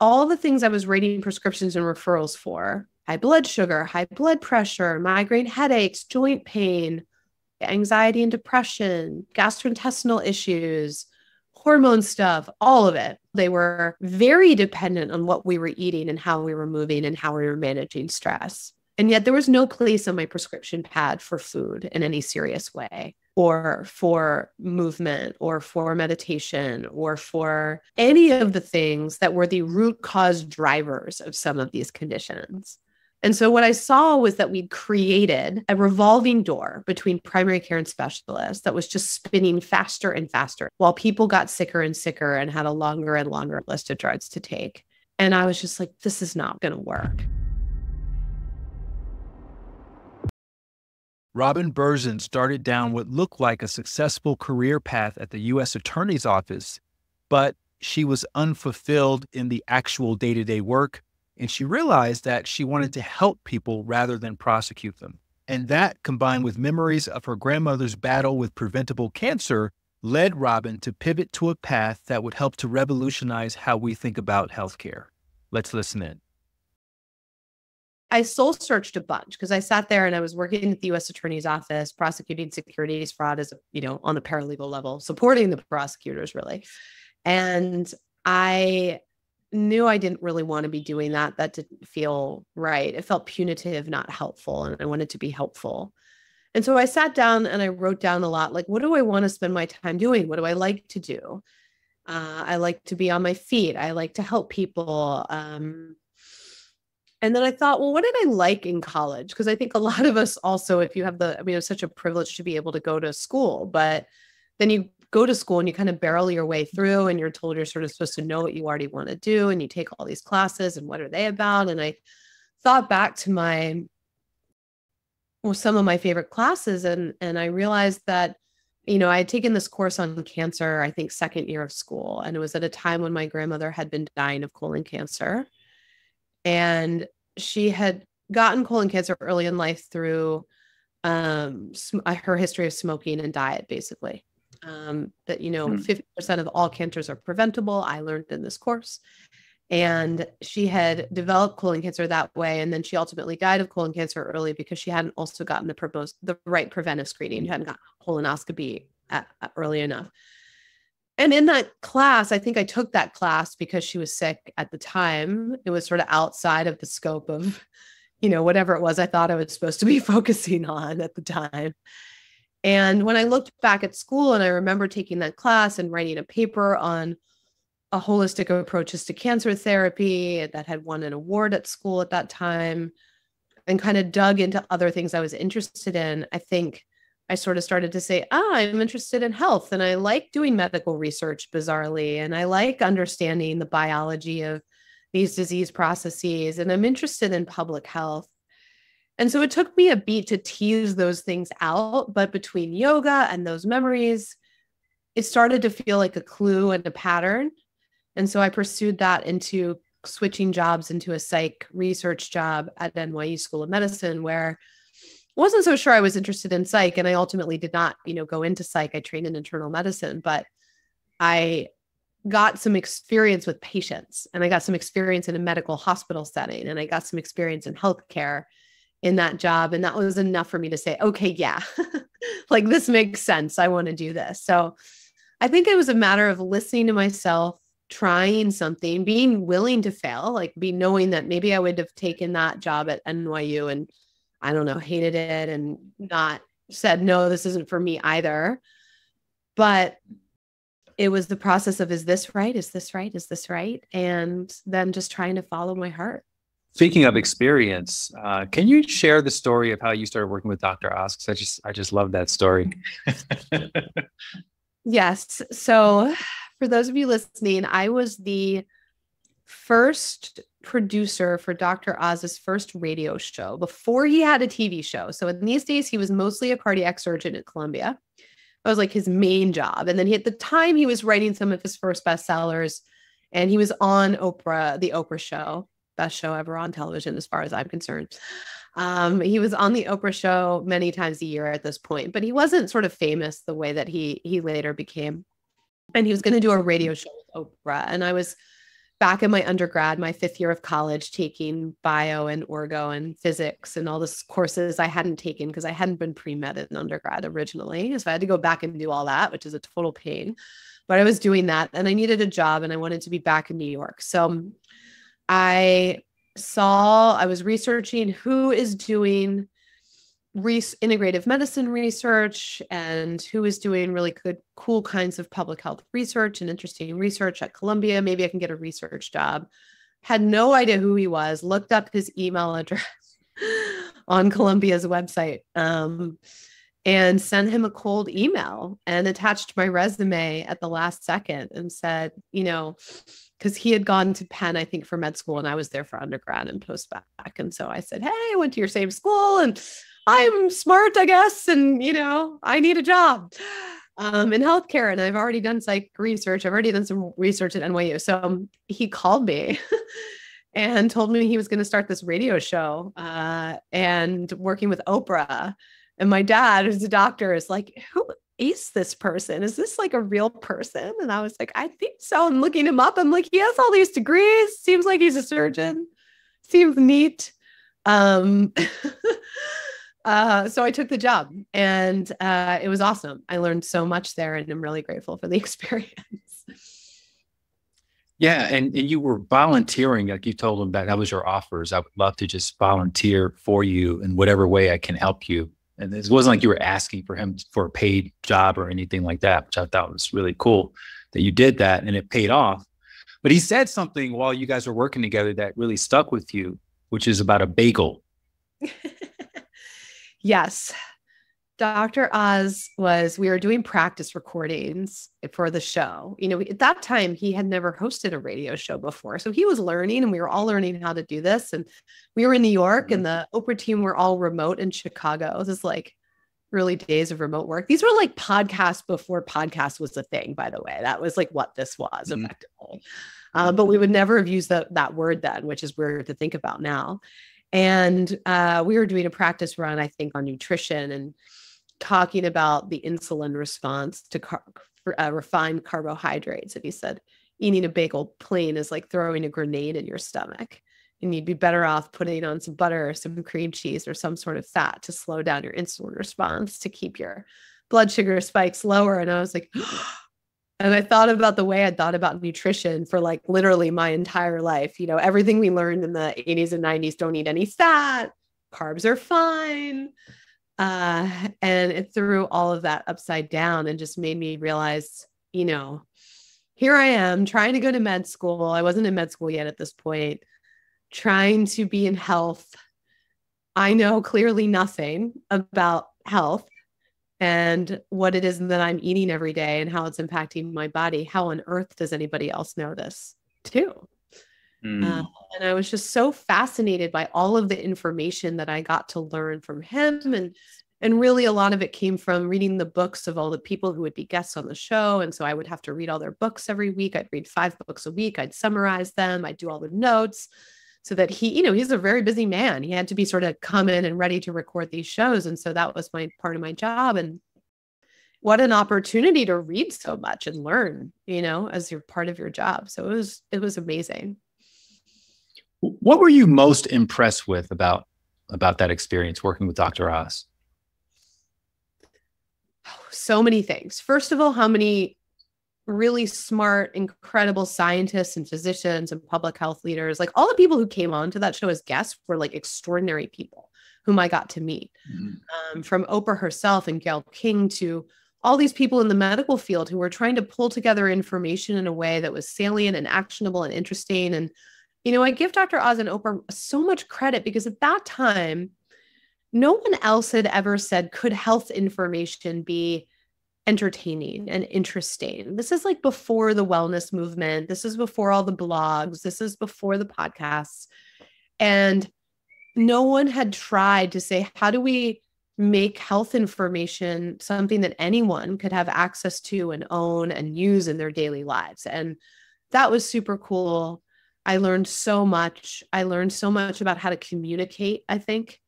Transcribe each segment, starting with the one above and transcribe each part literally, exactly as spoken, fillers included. all the things I was rating prescriptions and referrals for, high blood sugar, high blood pressure, migraine headaches, joint pain, anxiety and depression, gastrointestinal issues, hormone stuff, all of it. They were very dependent on what we were eating and how we were moving and how we were managing stress. And yet there was no place on my prescription pad for food in any serious way, or for movement, or for meditation, or for any of the things that were the root cause drivers of some of these conditions. And so what I saw was that we'd created a revolving door between primary care and specialists that was just spinning faster and faster while people got sicker and sicker and had a longer and longer list of drugs to take. And I was just like, this is not going to work. Robin Burson started down what looked like a successful career path at the U S Attorney's Office, but she was unfulfilled in the actual day-to-day work. And she realized that she wanted to help people rather than prosecute them. And that, combined with memories of her grandmother's battle with preventable cancer, led Robin to pivot to a path that would help to revolutionize how we think about healthcare. Let's listen in. I soul searched a bunch because I sat there and I was working at the U S Attorney's Office, prosecuting securities fraud as, you know, on the paralegal level, supporting the prosecutors really. And I knew I didn't really want to be doing that. That didn't feel right. It felt punitive, not helpful. And I wanted to be helpful. And so I sat down and I wrote down a lot, like, what do I want to spend my time doing? What do I like to do? Uh, I like to be on my feet. I like to help people. Um, and then I thought, well, what did I like in college? Because I think a lot of us also, if you have the, I mean, it was such a privilege to be able to go to school, but then you go to school and you kind of barrel your way through and you're told you're sort of supposed to know what you already want to do. And you take all these classes and what are they about? And I thought back to my, well, some of my favorite classes. And, and I realized that, you know, I had taken this course on cancer, I think second year of school. And it was at a time when my grandmother had been dying of colon cancer. And she had gotten colon cancer early in life through um, sm- her history of smoking and diet, basically. Um, that, you know, fifty percent of all cancers are preventable. I learned in this course. And she had developed colon cancer that way. And then she ultimately died of colon cancer early because she hadn't also gotten the proposed, the right preventive screening. She hadn't got colonoscopy at, at early enough. And in that class, I think I took that class because she was sick at the time. It was sort of outside of the scope of, you know, whatever it was I thought I was supposed to be focusing on at the time. And when I looked back at school and I remember taking that class and writing a paper on a holistic approaches to cancer therapy that had won an award at school at that time and kind of dug into other things I was interested in, I think I sort of started to say, ah, I'm interested in health and I like doing medical research bizarrely. And I like understanding the biology of these disease processes and I'm interested in public health. And so it took me a beat to tease those things out, but between yoga and those memories, it started to feel like a clue and a pattern. And so I pursued that into switching jobs into a psych research job at N Y U School of Medicine, where I wasn't so sure I was interested in psych. And I ultimately did not, you know, go into psych. I trained in internal medicine, but I got some experience with patients and I got some experience in a medical hospital setting and I got some experience in healthcare in that job. And that was enough for me to say, okay, yeah, like this makes sense. I want to do this. So I think it was a matter of listening to myself, trying something, being willing to fail, like be knowing that maybe I would have taken that job at N Y U and I don't know, hated it and not said, no, this isn't for me either. But it was the process of, is this right? Is this right? Is this right? And then just trying to follow my heart. Speaking of experience, uh, can you share the story of how you started working with Doctor Oz? I just, I just love that story. Yes. So for those of you listening, I was the first producer for Doctor Oz's first radio show before he had a T V show. So in these days, he was mostly a cardiac surgeon at Columbia. That was like his main job. And then he, at the time, he was writing some of his first bestsellers and he was on Oprah, the Oprah show. Best show ever on television, as far as I'm concerned. Um, he was on the Oprah show many times a year at this point, but he wasn't sort of famous the way that he he later became. And he was going to do a radio show with Oprah. And I was back in my undergrad, my fifth year of college, taking bio and orgo and physics and all these courses I hadn't taken because I hadn't been pre-med in undergrad originally. So I had to go back and do all that, which is a total pain. But I was doing that and I needed a job and I wanted to be back in New York. So I saw, I was researching who is doing re- integrative medicine research and who is doing really good, cool kinds of public health research and interesting research at Columbia. Maybe I can get a research job. Had no idea who he was, looked up his email address on Columbia's website, um, and sent him a cold email and attached my resume at the last second and said, you know, because he had gone to Penn, I think, for med school, and I was there for undergrad and post-bac. And so I said, hey, I went to your same school and I'm smart, I guess. And, you know, I need a job um, in healthcare. And I've already done psych research. I've already done some research at N Y U. So um, he called me and told me he was going to start this radio show uh, and working with Oprah. And my dad, who's a doctor, is like, who is this person? Is this like a real person? And I was like, I think so. I'm looking him up. I'm like, he has all these degrees. Seems like he's a surgeon. Seems neat. Um, Uh, so I took the job and uh, it was awesome. I learned so much there and I'm really grateful for the experience. Yeah. And, and you were volunteering, like you told them that that was your offers. I would love to just volunteer for you in whatever way I can help you. And it wasn't like you were asking for him for a paid job or anything like that, which I thought was really cool that you did that and it paid off. But he said something while you guys were working together that really stuck with you, which is about a bagel. Yes. Doctor Oz was, we were doing practice recordings for the show. You know, at that time he had never hosted a radio show before. So he was learning and we were all learning how to do this. And we were in New York and the Oprah team were all remote in Chicago. This is like early days of remote work. These were like podcasts before podcast was a thing, by the way. That was like what this was mm-hmm. effectively. Uh, but we would never have used the, that word then, which is weird to think about now. And uh, we were doing a practice run, I think, on nutrition and talking about the insulin response to car- uh, refined carbohydrates. And he said, eating a bagel plain is like throwing a grenade in your stomach. And you'd be better off putting on some butter or some cream cheese or some sort of fat to slow down your insulin response to keep your blood sugar spikes lower. And I was like... And I thought about the way I thought about nutrition for like literally my entire life. You know, everything we learned in the eighties and nineties, don't eat any fat, carbs are fine. Uh, and it threw all of that upside down and just made me realize, you know, here I am trying to go to med school. I wasn't in med school yet at this point, trying to be in health. I know clearly nothing about health and what it is that I'm eating every day and how it's impacting my body. How on earth does anybody else know this too? Mm. Uh, and I was just so fascinated by all of the information that I got to learn from him. And, and really a lot of it came from reading the books of all the people who would be guests on the show. And so I would have to read all their books every week. I'd read five books a week. I'd summarize them. I'd do all the notes so that he, you know, he's a very busy man. He had to be sort of come in and ready to record these shows. And so that was my part of my job. And what an opportunity to read so much and learn, you know, as you're part of your job. So it was, it was amazing. What were you most impressed with about, about that experience working with Doctor Oz? Oh, so many things. First of all, how many really smart, incredible scientists and physicians and public health leaders, like all the people who came on to that show as guests were like extraordinary people whom I got to meet, mm-hmm. um, from Oprah herself and Gail King to all these people in the medical field who were trying to pull together information in a way that was salient and actionable and interesting. And, you know, I give Doctor Oz and Oprah so much credit because at that time, no one else had ever said, could health information be entertaining and interesting? This is like before the wellness movement. This is before all the blogs. This is before the podcasts. And no one had tried to say, how do we make health information something that anyone could have access to and own and use in their daily lives? And that was super cool. I learned so much. I learned so much about how to communicate, I think,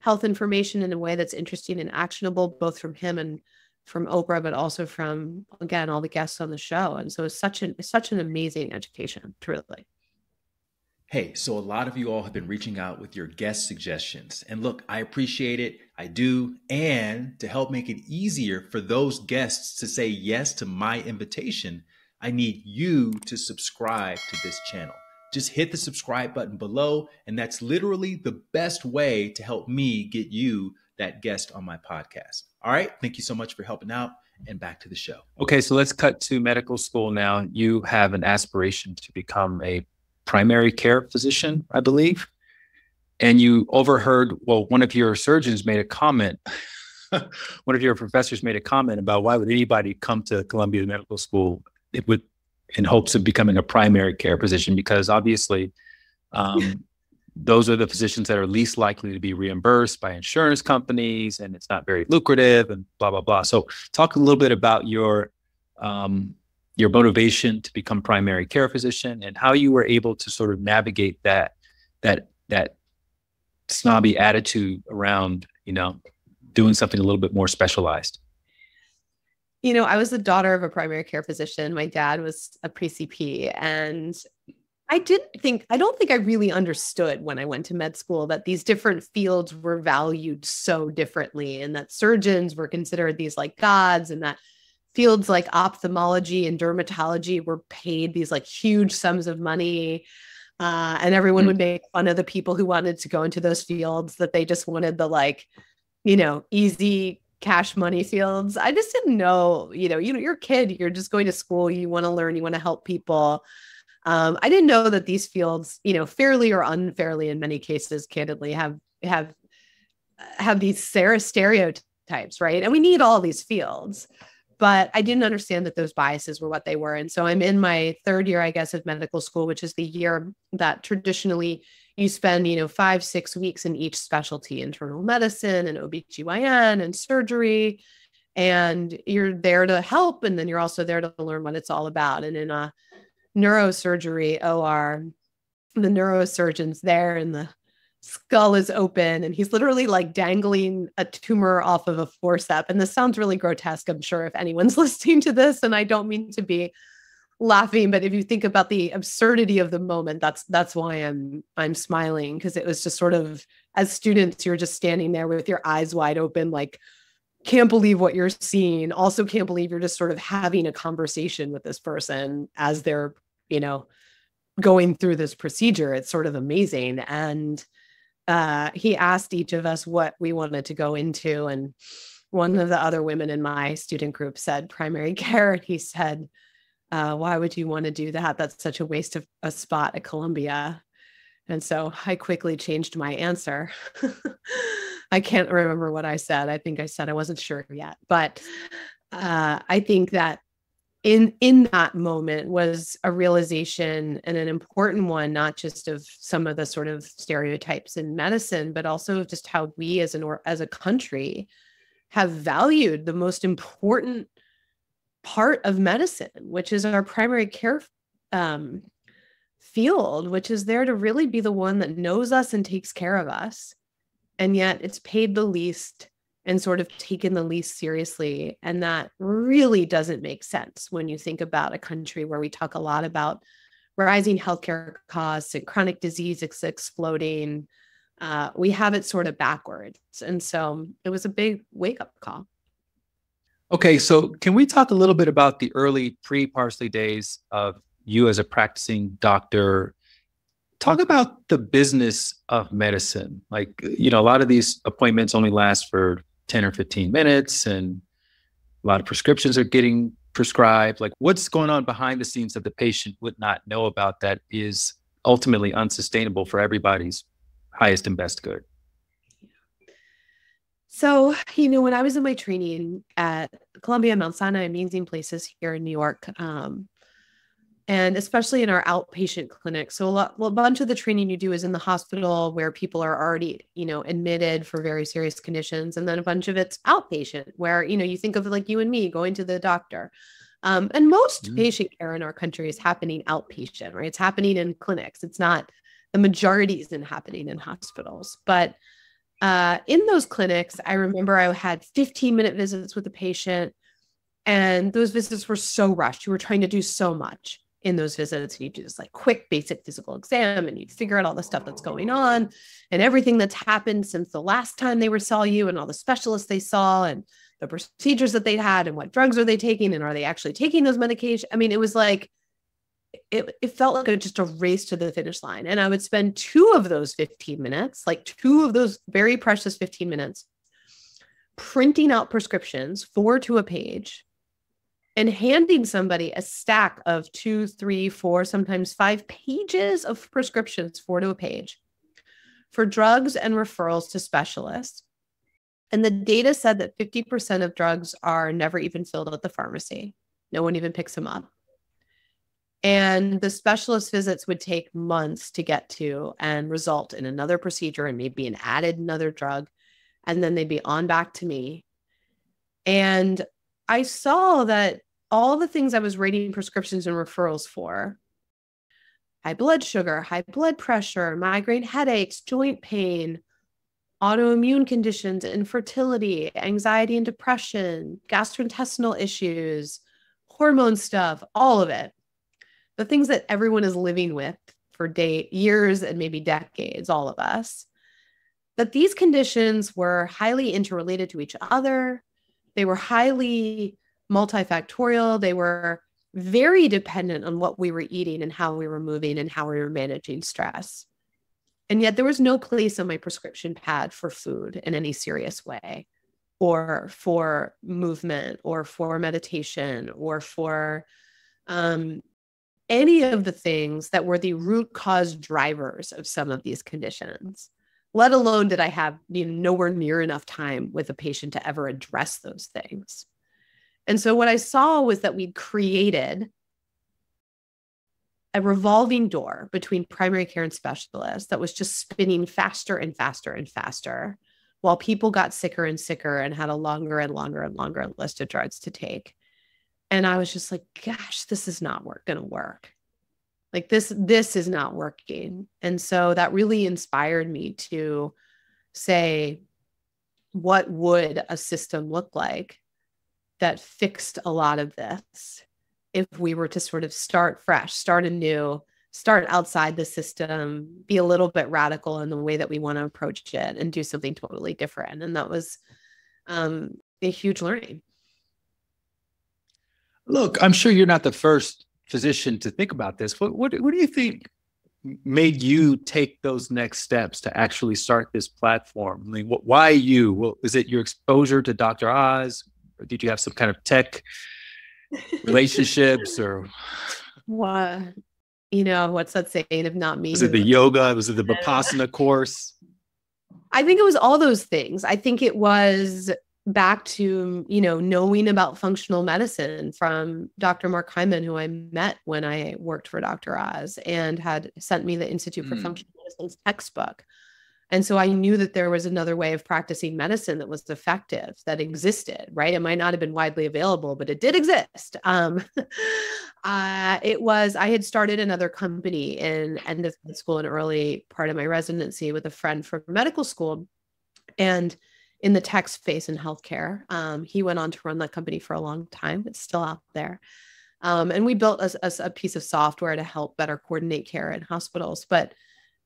health information in a way that's interesting and actionable, both from him and from Oprah, but also from, again, all the guests on the show. And so it's such an, it's such an amazing education, truly. Hey, so a lot of you all have been reaching out with your guest suggestions. And look, I appreciate it. I do. And to help make it easier for those guests to say yes to my invitation, I need you to subscribe to this channel. Just hit the subscribe button below. And that's literally the best way to help me get you that guest on my podcast. All right. Thank you so much for helping out. And back to the show. Okay. So let's cut to medical school now. You have an aspiration to become a primary care physician, I believe. And you overheard, well, one of your surgeons made a comment. One of your professors made a comment about why would anybody come to Columbia Medical School it would, in hopes of becoming a primary care physician, because obviously um, those are the physicians that are least likely to be reimbursed by insurance companies, and it's not very lucrative and blah, blah, blah. So talk a little bit about your um your motivation to become primary care physician and how you were able to sort of navigate that, that, that snobby attitude around, you know, doing something a little bit more specialized. You know, I was the daughter of a primary care physician. My dad was a pre C P, and I didn't think, I don't think I really understood when I went to med school that these different fields were valued so differently, and that surgeons were considered these like gods, and that fields like ophthalmology and dermatology were paid these like huge sums of money. Uh, and everyone would make fun of the people who wanted to go into those fields, that they just wanted the like, you know, easy cash money fields. I just didn't know, you know, you know, you're a kid, you're just going to school, you want to learn, you want to help people. Um, I didn't know that these fields, you know, fairly or unfairly in many cases, candidly, have, have, have these stereotypes, right? And we need all these fields. But I didn't understand that those biases were what they were. And so I'm in my third year, I guess, of medical school, which is the year that traditionally you spend, you know, five, six weeks in each specialty, internal medicine and O B G Y N and surgery. And you're there to help. And then you're also there to learn what it's all about. And in a neurosurgery O R, the neurosurgeon's there and the skull is open, and he's literally like dangling a tumor off of a forcep. And this sounds really grotesque, I'm sure, if anyone's listening to this, and I don't mean to be laughing, but if you think about the absurdity of the moment, that's, that's why I'm, I'm smiling. Cause it was just sort of, as students, you're just standing there with your eyes wide open, like, can't believe what you're seeing. Also can't believe you're just sort of having a conversation with this person as they're, you know, going through this procedure. It's sort of amazing. And Uh, he asked each of us what we wanted to go into. And one of the other women in my student group said primary care. And he said, uh, why would you want to do that? That's such a waste of a spot at Columbia. And so I quickly changed my answer. I can't remember what I said. I think I said I wasn't sure yet. But uh, I think that in, in that moment was a realization, and an important one, not just of some of the sort of stereotypes in medicine, but also just how we as an, or as a country have valued the most important part of medicine, which is our primary care um, field, which is there to really be the one that knows us and takes care of us. And yet it's paid the least and sort of taken the least seriously. And that really doesn't make sense when you think about a country where we talk a lot about rising healthcare costs and chronic disease exploding. Uh, we have it sort of backwards. And so it was a big wake-up call. Okay, so can we talk a little bit about the early pre-Parsley days of you as a practicing doctor? Talk about the business of medicine. Like, you know, a lot of these appointments only last for ten or fifteen minutes, and a lot of prescriptions are getting prescribed. Like, what's going on behind the scenes that the patient would not know about that is ultimately unsustainable for everybody's highest and best good? So, you know, when I was in my training at Columbia, Mount Sinai, amazing places here in New York, um, and especially in our outpatient clinic. So a, lot, a bunch of the training you do is in the hospital where people are already, you know, admitted for very serious conditions. And then a bunch of it's outpatient where, you know, you think of it like you and me going to the doctor. Um, and most mm-hmm. patient care in our country is happening outpatient, right? It's happening in clinics. It's not, the majority isn't happening in hospitals. But uh, in those clinics, I remember I had fifteen minute visits with a patient, and those visits were so rushed. You were trying to do so much. in those visits, and you do this like quick basic physical exam, and you figure out all the stuff that's going on and everything that's happened since the last time they were saw you, and all the specialists they saw, and the procedures that they had, and what drugs are they taking, and are they actually taking those medications? I mean, it was like, it, it felt like a, just a race to the finish line. And I would spend two of those fifteen minutes, like two of those very precious fifteen minutes, printing out prescriptions, four to a page, and handing somebody a stack of two, three, four, sometimes five pages of prescriptions, four to a page, for drugs and referrals to specialists. And the data said that fifty percent of drugs are never even filled at the pharmacy. No one even picks them up. And the specialist visits would take months to get to and result in another procedure and maybe an added another drug. And then they'd be on back to me. And I saw that all the things I was rating prescriptions and referrals for, high blood sugar, high blood pressure, migraine headaches, joint pain, autoimmune conditions, infertility, anxiety and depression, gastrointestinal issues, hormone stuff, all of it. The things that everyone is living with for day, years and maybe decades, all of us, that these conditions were highly interrelated to each other. They were highly multifactorial. They were very dependent on what we were eating and how we were moving and how we were managing stress. And yet there was no place on my prescription pad for food in any serious way, or for movement, or for meditation, or for um, any of the things that were the root cause drivers of some of these conditions, let alone did I have, you know, nowhere near enough time with a patient to ever address those things. And so what I saw was that we'd created a revolving door between primary care and specialists that was just spinning faster and faster and faster, while people got sicker and sicker and had a longer and longer and longer list of drugs to take. And I was just like, gosh, this is not going to work. Like this, this is not working. And so that really inspired me to say, what would a system look like that fixed a lot of this? If we were to sort of start fresh, start anew, start outside the system, be a little bit radical in the way that we want to approach it, and do something totally different. And that was um, a huge learning. Look, I'm sure you're not the first physician to think about this. What, what, what do you think made you take those next steps to actually start this platform? I mean, what, why you? Well, is it your exposure to Doctor Oz? Or did you have some kind of tech relationships, or what? You know, what's that saying? If not me, was it the yoga? Was it the Vipassana course? I think it was all those things. I think it was back to, you know, knowing about functional medicine from Doctor Mark Hyman, who I met when I worked for Doctor Oz, and had sent me the Institute for mm. Functional Medicine's textbook. And so I knew that there was another way of practicing medicine that was effective, that existed, right? It might not have been widely available, but it did exist. Um, uh, it was, I had started another company in end of school and early part of my residency with a friend from medical school, and in the tech space in healthcare. Um, he went on to run that company for a long time. It's still out there. Um, and we built a, a, a piece of software to help better coordinate care in hospitals. But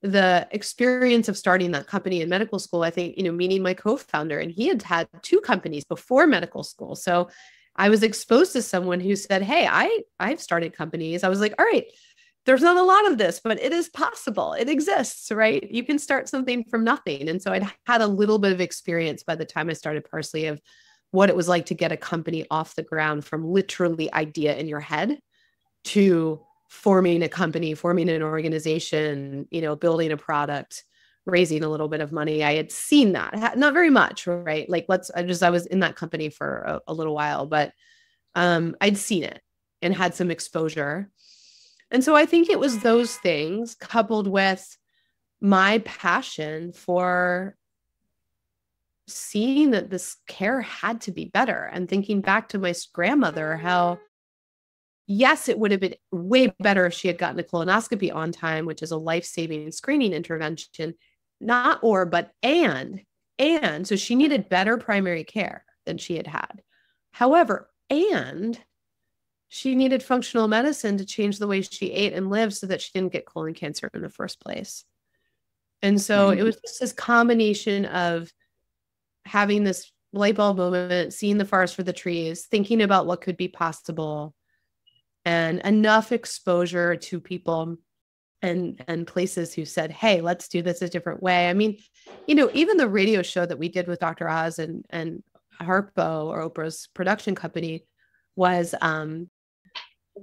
the experience of starting that company in medical school, I think, you know, meeting my co-founder, and he had had two companies before medical school. So I was exposed to someone who said, hey, I, I've started companies. I was like, all right, there's not a lot of this, but it is possible. It exists, right? You can start something from nothing. And so I'd had a little bit of experience by the time I started Parsley of what it was like to get a company off the ground, from literally idea in your head to forming a company, forming an organization, you know, building a product, raising a little bit of money. I had seen that, not very much, right? Like let's, I just, I was in that company for a, a little while, but um, I'd seen it and had some exposure. And so I think it was those things coupled with my passion for seeing that this care had to be better, and thinking back to my grandmother, how yes, it would have been way better if she had gotten a colonoscopy on time, which is a life-saving screening intervention, not or, but and, and so she needed better primary care than she had had. However, and She needed functional medicine to change the way she ate and lived so that she didn't get colon cancer in the first place. And so mm-hmm. it was just this combination of having this light bulb moment, seeing the forest for the trees, thinking about what could be possible, and enough exposure to people and, and places who said, hey, let's do this a different way. I mean, you know, even the radio show that we did with Doctor Oz and, and Harpo, or Oprah's production company, was um,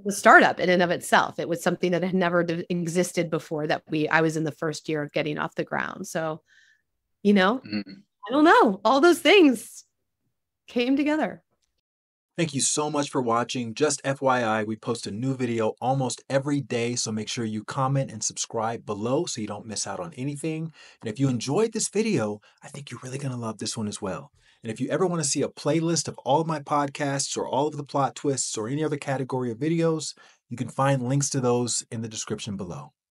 the startup in and of itself. It was something that had never existed before that we, I was in the first year of getting off the ground. So, you know, mm-hmm. I don't know, all those things came together. Thank you so much for watching. Just F Y I, we post a new video almost every day, so make sure you comment and subscribe below so you don't miss out on anything. And if you enjoyed this video, I think you're really going to love this one as well. And if you ever want to see a playlist of all of my podcasts or all of the plot twists or any other category of videos, you can find links to those in the description below.